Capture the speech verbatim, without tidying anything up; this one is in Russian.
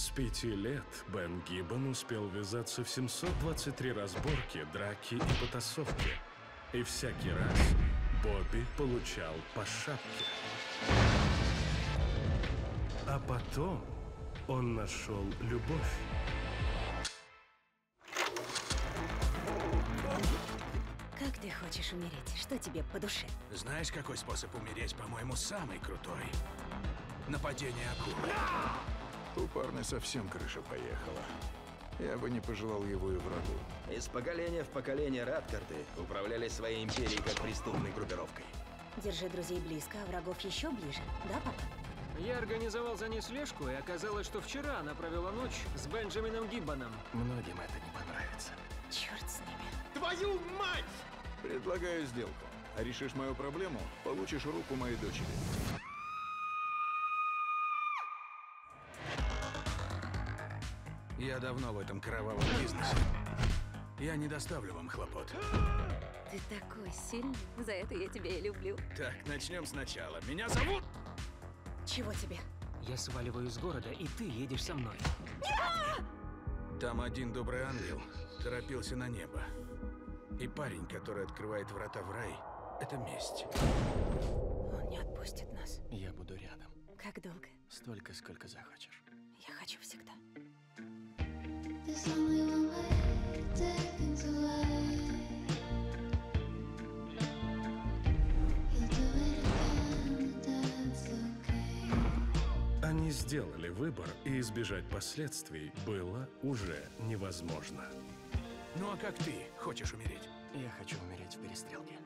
С пяти лет Бен Гиббон успел ввязаться в семьсот двадцать три разборки, драки и потасовки. И всякий раз Бобби получал по шапке. А потом он нашел любовь. Как ты хочешь умереть? Что тебе по душе? Знаешь, какой способ умереть, по-моему, самый крутой? Нападение акулы. У парня совсем крыша поехала. Я бы не пожелал его и врагу. Из поколения в поколение Раткарды управляли своей империей как преступной группировкой. Держи друзей близко, а врагов еще ближе. Да, папа? Я организовал за ней слежку, и оказалось, что вчера она провела ночь с Бенджамином Гиббоном. Многим это не понравится. Черт с ними. Твою мать! Предлагаю сделку. Решишь мою проблему, получишь руку моей дочери. Я давно в этом кровавом бизнесе. Я не доставлю вам хлопот. Ты такой сильный. За это я тебя и люблю. Так, начнем сначала. Меня зовут... Чего тебе? Я сваливаю из города, и ты едешь со мной. Нет! Там один добрый ангел торопился на небо. И парень, который открывает врата в рай, это месть. Он не отпустит нас. Я буду рядом. Как долго? Столько, сколько захочешь. Я хочу всегда. There's only one way it takes away. You'll do it again, that's okay. Они сделали выбор, и избежать последствий было уже невозможно. Ну а как ты хочешь умереть? Я хочу умереть в перестрелке.